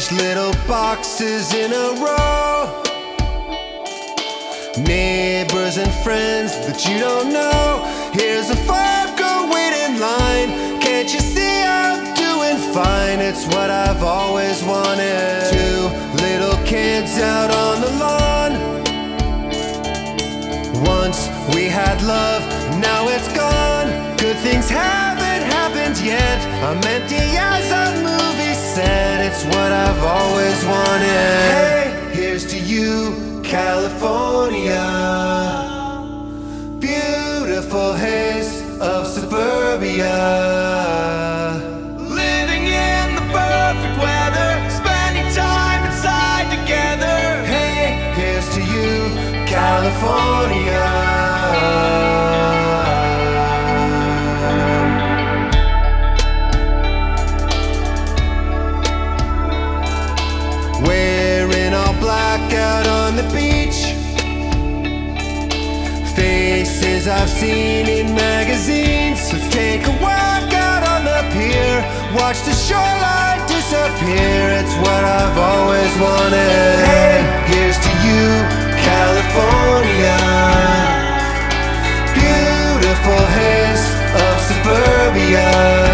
These little boxes in a row, neighbors and friends that you don't know. Here's a five, go wait in line. Can't you see I'm doing fine? It's what I've always wanted. Two little kids out on the lawn. Once we had love, now it's gone. Good things haven't happened yet. I'm empty as a movie set. It's what I've always wanted. Hey, here's to you, California. Beautiful haze of suburbia. Living in the perfect weather, spending time inside together. Hey, here's to you, California. Out on the beach, faces I've seen in magazines. Let's take a walk out on the pier, watch the shoreline disappear. It's what I've always wanted. Hey, here's to you, California. Beautiful haze of suburbia.